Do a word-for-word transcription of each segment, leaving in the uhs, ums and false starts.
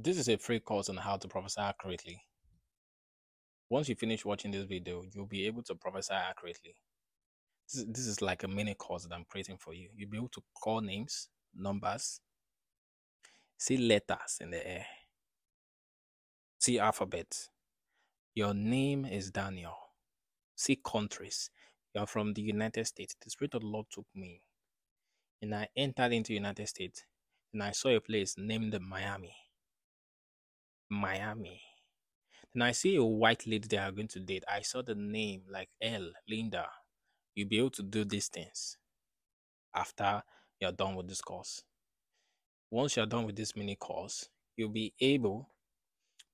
This is a free course on how to prophesy accurately. Once you finish watching this video, you'll be able to prophesy accurately. This, this is like a mini course that I'm creating for you. You'll be able to call names, numbers, see letters in the air, see alphabets. Your name is Daniel. See countries. You're from the United States. The Spirit of the Lord took me, and I entered into the United States, and I saw a place named Miami. Miami. Then I see a white lady they are going to date. I saw the name like L, Linda. You'll be able to do these things after you're done with this course. Once you're done with this mini course, you'll be able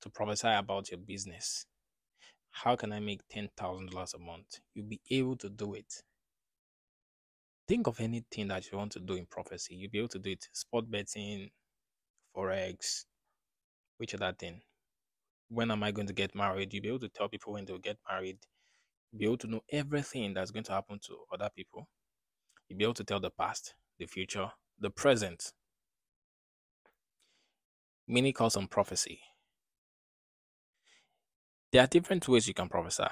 to prophesy about your business. How can I make ten thousand dollars a month? You'll be able to do it. Think of anything that you want to do in prophecy. You'll be able to do it. Sport betting, forex, which other thing? When am I going to get married? You'll be able to tell people when they'll get married. You'll be able to know everything that's going to happen to other people. You'll be able to tell the past, the future, the present. Mini course on prophecy. There are different ways you can prophesy.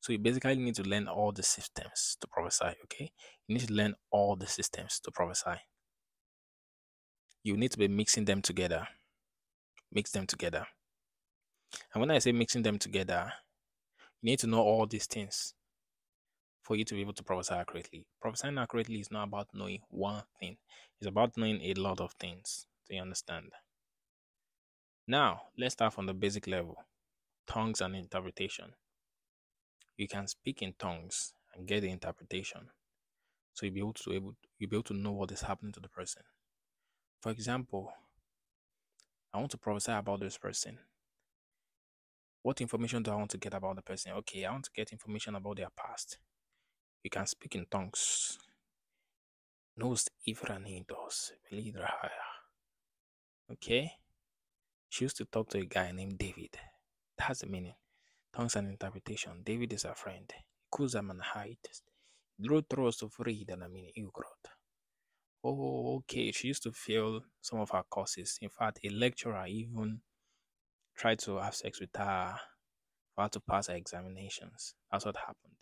So you basically need to learn all the systems to prophesy, okay? You need to learn all the systems to prophesy. You need to be mixing them together. Mix them together. And when I say mixing them together, you need to know all these things for you to be able to prophesy accurately. Prophesying accurately is not about knowing one thing. It's about knowing a lot of things. Do you understand? Now, let's start from the basic level. Tongues and interpretation. You can speak in tongues and get the interpretation. So you'll be able to, able, you'll be able to know what is happening to the person. For example, I want to prophesy about this person. What information do I want to get about the person? Okay, I want to get information about their past. You can speak in tongues. Okay? She used to talk to a guy named David. That's the meaning. Tongues and interpretation. David is a friend. Oh, okay. She used to fail some of her courses. In fact, a lecturer even tried to have sex with her for her to pass her examinations. That's what happened.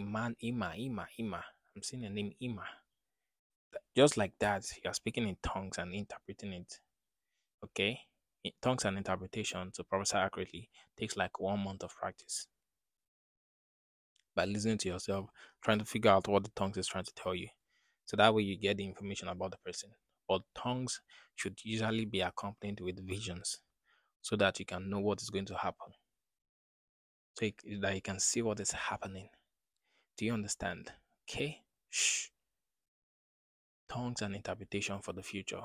Iman, Ima, Ima, Ima. I'm seeing the name Ima. Just like that, you are speaking in tongues and interpreting it. Okay? In tongues and interpretation to prophesy accurately takes like one month of practice. By listening to yourself, trying to figure out what the tongues is trying to tell you. So that way you get the information about the person. But tongues should usually be accompanied with visions, so that you can know what is going to happen, so you, that you can see what is happening. Do you understand? Okay? Shh. Tongues and interpretation for the future.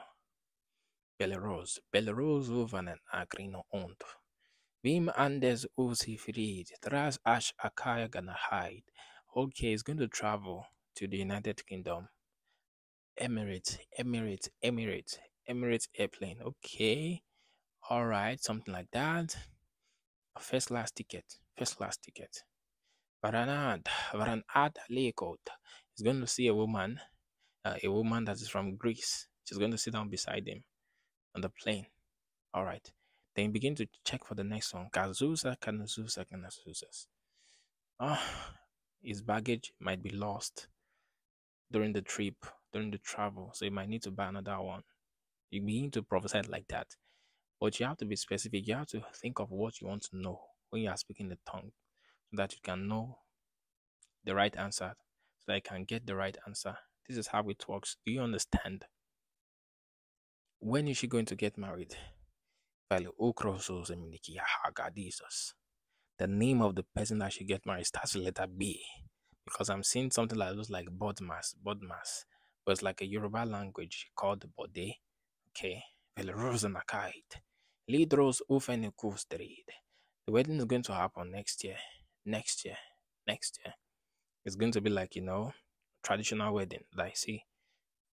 Belarus, Belarus oven and agrino ont. Vim andes uzi frid, tras ash akaya gonna hide. Okay, he's going to travel to the United Kingdom. Emirates, Emirates, Emirates, Emirates airplane. Okay. All right, something like that. A first class ticket, first class ticket. Varanad, Varanad Lekot. He's going to see a woman, uh, a woman that is from Greece. She's going to sit down beside him on the plane. All right. Then you begin to check for the next one. Kazusa, Kanuzusa, Kanazusas. Oh, his baggage might be lost during the trip, during the travel. So you might need to buy another one. You begin to prophesy like that. But you have to be specific. You have to think of what you want to know when you are speaking the tongue, so that you can know the right answer, so that you can get the right answer. This is how it works. Do you understand? When is she going to get married? The name of the person that she get married starts with letter B. Because I'm seeing something like those, like Bodmas, Bodmas. But it's like a Yoruba language called Bode. Okay. The wedding is going to happen next year, next year, next year. It's going to be like, you know, traditional wedding. Like, see,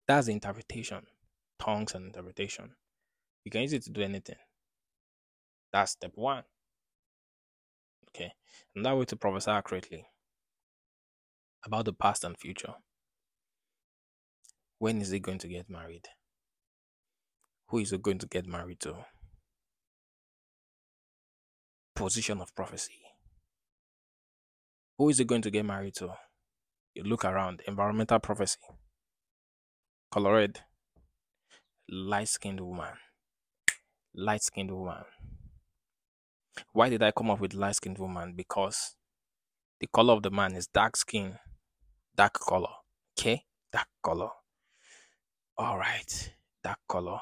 that's the interpretation. Tongues and interpretation. You can use it to do anything. That's step one. Okay. And that way to prophesy accurately about the past and future. When is he going to get married? Who is he going to get married to? position of prophecy. Who is it going to get married to? You look around, environmental prophecy. Colored, light-skinned woman. Light-skinned woman. Why did I come up with light-skinned woman? Because the color of the man is dark skin, dark color. Okay, dark color. All right, dark color.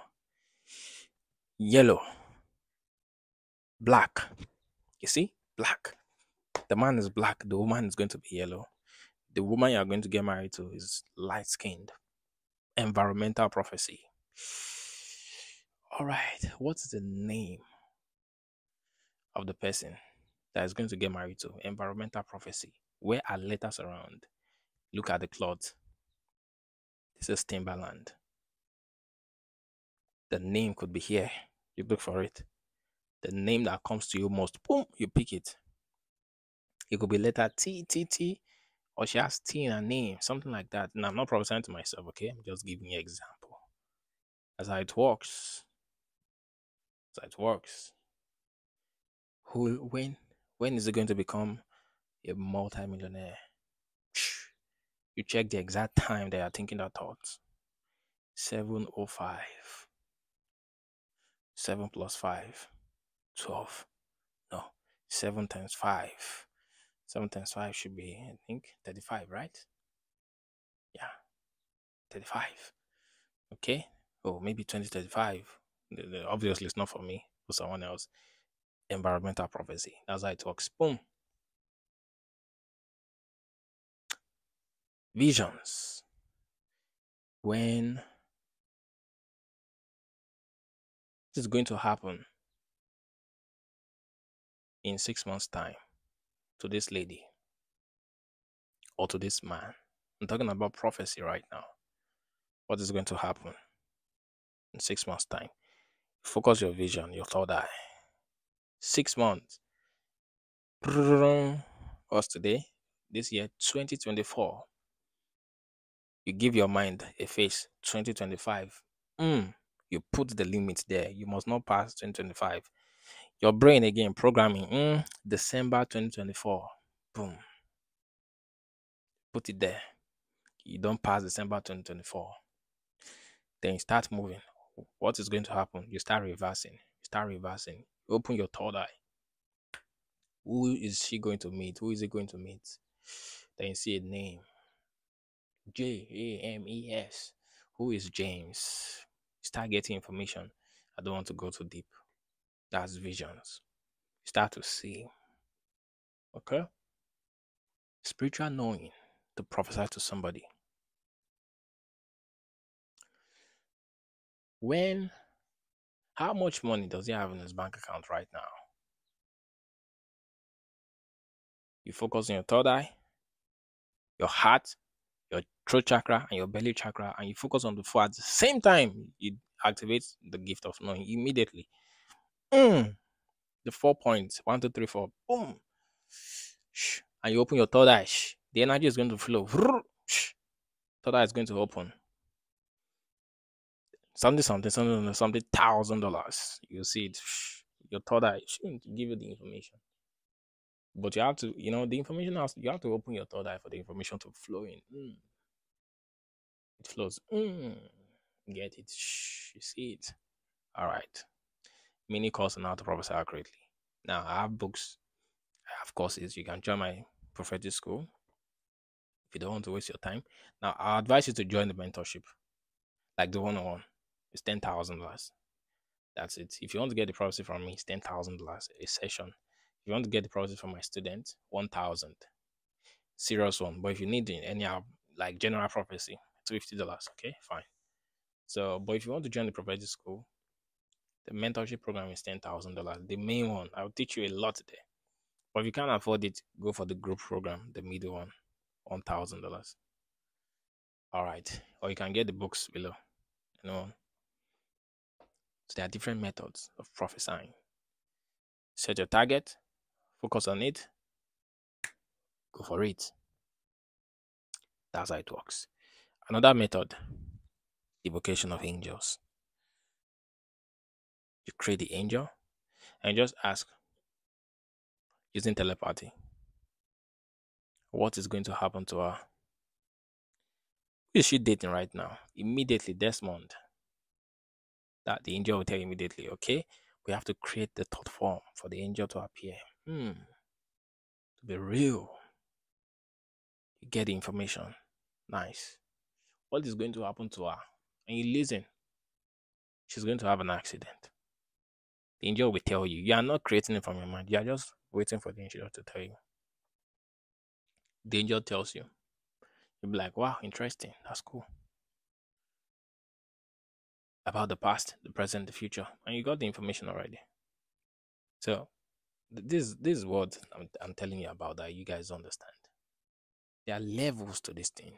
Yellow, black. You see, black. The man is black. The woman is going to be yellow. The woman you are going to get married to is light skinned. Environmental prophecy. All right, what's the name of the person that is going to get married to? Environmental prophecy. Where are letters around? Look at the cloth. This is Timberland. The name could be here. You look for it. The name that comes to you most, boom, you pick it. It could be letter T, T, T, or she has T in her name, something like that. And I'm not prophesying to myself, okay? I'm just giving you an example. That's how it works. That's how it works. Who, when, when is it going to become a multi-millionaire? You check the exact time they are thinking their thoughts. seven oh five. seven plus five. twelve. No. seven times five. seven times five should be, I think, thirty-five, right? Yeah. thirty-five. Okay. Oh, maybe twenty thirty-five. Obviously, it's not for me. For someone else. Environmental prophecy. That's how it works. Boom. Visions. When this is going to happen in six months' time to this lady or to this man. I'm talking about prophecy right now. What is going to happen in six months' time? Focus your vision, your third eye. Six months. What's today? This year, twenty twenty-four. You give your mind a face, twenty twenty-five. Mm, you put the limit there. You must not pass twenty twenty-five. Your brain, again, programming, mm, December twenty twenty-four. Boom. Put it there. You don't pass December twenty twenty-four. Then you start moving. What is going to happen? You start reversing. You start reversing. You open your third eye. Who is she going to meet? Who is he going to meet? Then you see a name. J A M E S. Who is James? Start getting information. I don't want to go too deep. That's visions. Start to see. Okay? Spiritual knowing to prophesy to somebody. When, how much money does he have in his bank account right now? You focus on your third eye, your heart, your throat chakra and your belly chakra, and you focus on the four at the same time. You activate the gift of knowing immediately. Mm. The four points, one, two, three, four, boom. And you open your third eye. The energy is going to flow. Third eye is going to open. Something, something, something, something, thousand dollars. You see it. Your third eye shouldn't give you the information. But you have to, you know, the information has, you have to open your third eye for the information to flow in. Mm. It flows. Mm. Get it. Shh. You see it. All right. Mini course on how to prophesy accurately. Now, I have books. I have courses. You can join my prophetic school if you don't want to waste your time. Now, I advise you to join the mentorship, like the one-on-one. It's ten thousand dollars. That's it. If you want to get the prophecy from me, it's ten thousand dollars a session. If you want to get the process from my students, one thousand dollars. Serious one. But if you need any, like, general prophecy, two hundred fifty dollars. Okay, fine. So, but if you want to join the prophetic school, the mentorship program is ten thousand dollars. The main one. I'll teach you a lot today. But if you can't afford it, go for the group program, the middle one, one thousand dollars. All right. Or you can get the books below. You know. So, there are different methods of prophesying. Set your target. Focus on it. Go for it. That's how it works. Another method, evocation of angels. You create the angel and just ask, using telepathy. What is going to happen to her? Who is she dating right now? Immediately, Desmond. That the angel will tell you immediately, okay? We have to create the thought form for the angel to appear. Hmm. To be real. You get the information. Nice. What is going to happen to her? And you listen. She's going to have an accident. The angel will tell you. You are not creating it from your mind. You are just waiting for the angel to tell you. The angel tells you. You'll be like, wow, interesting. That's cool. About the past, the present, the future. And you got the information already. So, this, this is what I'm, I'm telling you about that you guys understand. There are levels to this thing.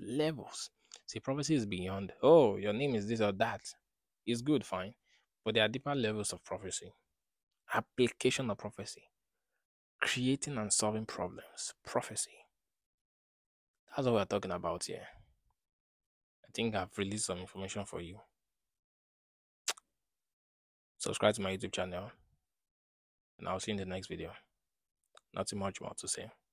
Levels. See, prophecy is beyond, oh, your name is this or that. It's good, fine. But there are deeper levels of prophecy. Application of prophecy. Creating and solving problems. Prophecy. That's what we're talking about here. I think I've released some information for you. Subscribe to my YouTube channel. And I'll see you in the next video. Nothing much more to say.